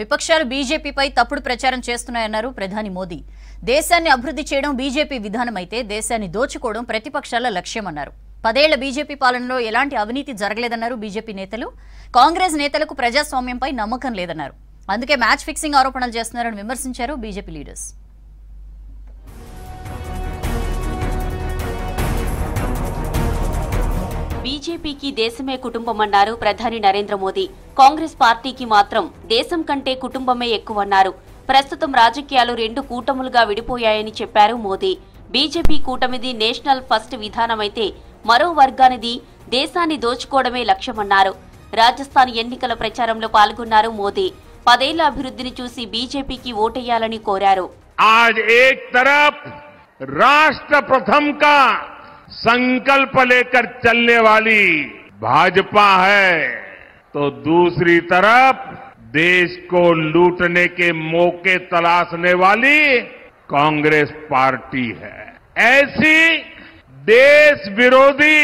విపక్షాలు బీజేపీపై తప్పుడు ప్రచారం చేస్తున్నాయన్నారు ప్రధాని మోదీ. దేశాన్ని అభివృద్ధి చేయడం బీజేపీ విధానమైతే దేశాన్ని దోచుకోవడం ప్రతిపక్షాల లక్ష్యమన్నారు. 10 ఏళ్ల బీజేపీ పాలనలో ఎలాంటి అవినీతి జరగలేదన్నారు బీజేపీ నేతలు. కాంగ్రెస్ నేతలకు ప్రజాస్వామ్యంపై నమ్మకం లేదన్నారు. అందుకే మ్యాచ్ ఫిక్సింగ్ ఆరోపణలు చేస్తున్నారని విమర్శించారు బీజేపీ లీడర్స్. बीजेपी की देशमे कुटुंबमన్నారు प्रधानी नरेंद्र मोदी. कांग्रेस पार्टी की मात्रम देशम कंटे कुटुंबमे ఎక్కువన్నారు. ప్రస్తుతం రాజకీయాలు రెండు కూటములుగా విడిపోయాయని చెప్పారు మోదీ. बीजेपी కూటమిది నేషనల్ ఫస్ట్ విధానమైతే మరో వర్గానిది దేశాన్ని దోచుకోవడమే లక్ష్యమన్నారు. రాజస్థాన్ ఎన్నికల ప్రచారంలో పాల్గొన్నారు మోదీ. 10 ఏళ్ల అభివృద్ధిని చూసి బీజేపీకి ఓటేయాలని కోరారు. आज एक तरफ राष्ट्र प्रथम का संकल्प लेकर चलने वाली भाजपा है तो दूसरी तरफ देश को लूटने के मौके तलाशने वाली कांग्रेस पार्टी है. ऐसी देश विरोधी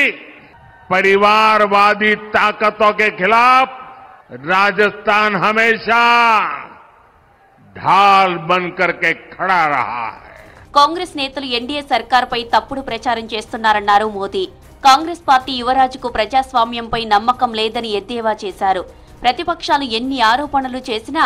परिवारवादी ताकतों के खिलाफ राजस्थान हमेशा ढाल बनकर के खड़ा रहा है. कांग्रेस नेतलु एनडीए सरकारपై తప్పుడు ప్రచారం చేస్తున్నారన్నారు మోదీ. కాంగ్రెస్ పార్టీ యువరాజుకు ప్రజాస్వామ్యంపై నమ్మకం లేదని ఎద్దేవా చేశారు. ప్రతిపక్షాలు ఎన్ని ఆరోపణలు చేసినా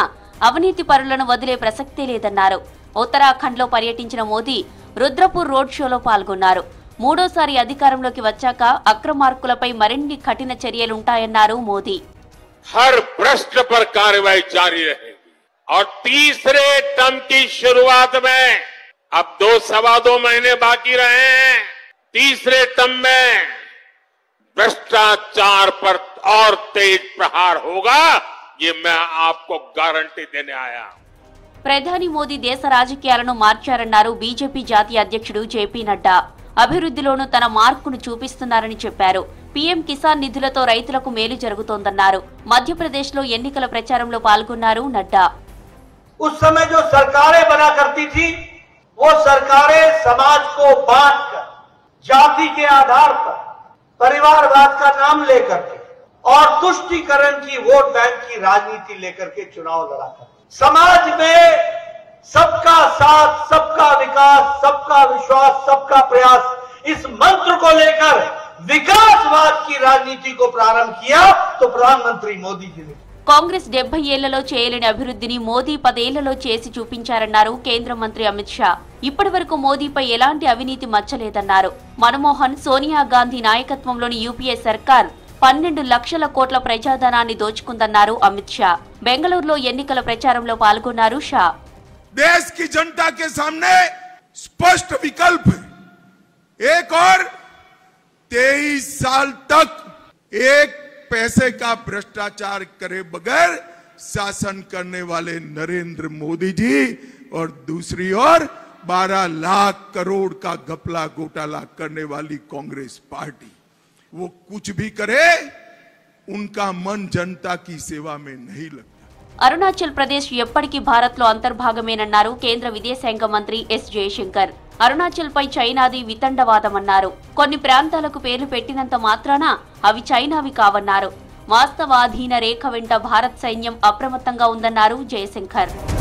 అవినీతి పరులను వదిలే ప్రసక్తే లేదన్నారు. ఉత్తరాఖండ్లో పర్యటించిన మోదీ రుద్రపూర్ రోడ్ షోలో పాల్గొన్నారు. మూడోసారి అధికారంలోకి వచ్చాక అక్రమార్కులపై మరిన్ని కఠిన చర్యలు ఉంటాయన్నారు మోదీ. హర్ భ్రష్ట్ పర్ కార్యవాహి జారీ रहेगी और तीसरे टर्म की शुरुआत में अब 2 सवा 2 महीने बाकी रहे हैं. तीसरे टर्म में भ्रष्टाचार पर और तेज प्रहार होगा, ये मैं आपको गारंटी देने आया हूं. ప్రధాని మోదీ దేశ రాజకీయాలను మార్చారన్నారు బీజేపీ జాతీయ అధ్యక్షుడు జేపీ నడ్డా. అభివృద్ధిలోనూ తన మార్కును చూపిస్తున్నారని చెప్పారు. పీఎం కిసాన్ నిధులతో రైతులకు మేలు జరుగుతోందన్నారు. మధ్యప్రదేశ్లో ఎన్నికల ప్రచారంలో పాల్గొన్నారు నడ్డా. उस समय जो सरकारें बना करती थी वो सरकारें समाज को बांट कर जाति के आधार पर परिवारवाद का नाम लेकर के और तुष्टीकरण की वोट बैंक की राजनीति लेकर के चुनाव लड़ा कर समाज में सबका साथ, सबका विकास, सबका विश्वास, सबका प्रयास इस मंत्र को लेकर विकासवाद की राजनीति को प्रारंभ किया तो प्रधानमंत्री मोदी जी ने. कांग्रेस 70 ఏళ్లలో చేయలేని అభివృద్ధిని మోదీ 10 ఏళ్లలో చేసి చూపించారన్నారు కేంద్ర మంత్రి అమిత్ షా. ఇప్పటివరకు మోదీపై ఎలాంటి అవినీతి మచ్చలేదన్నారు. మన్మోహన్, సోనియా గాంధీ నాయకత్వంలోని యూపీఏ సర్కార్ 12 లక్షల కోట్ల ప్రజాధనాన్ని దోచుకుందన్నారు అమిత్ షా. బెంగళూరులో ఎన్నికల ప్రచారంలో పాల్గొన్నారు షా. దేశ్ కి జనతా కే సామ్నే స్పష్ట వికల్ప్ ఏక్ aur 23 साल तक एक पैसे का भ्रष्टाचार करे बगैर शासन करने वाले नरेंद्र मोदी जी और दूसरी ओर 12 लाख करोड़ का घपला घोटाला करने वाली कांग्रेस पार्टी. वो कुछ भी करे उनका मन जनता की सेवा में नहीं लगता. అరుణాచల్ ప్రదేశ్ ఎప్పటికీ భారత్లో అంతర్భాగమేనన్నారు కేంద్ర విదేశాంగ మంత్రి ఎస్ జయశంకర్. అరుణాచల్పై చైనాది వితండవాదమన్నారు. కొన్ని ప్రాంతాలకు పేర్లు పెట్టినంత మాత్రాన అవి చైనావి కావన్నారు. వాస్తవాధీన రేఖ వెంట భారత్ సైన్యం అప్రమత్తంగా ఉందన్నారు జయశంకర్.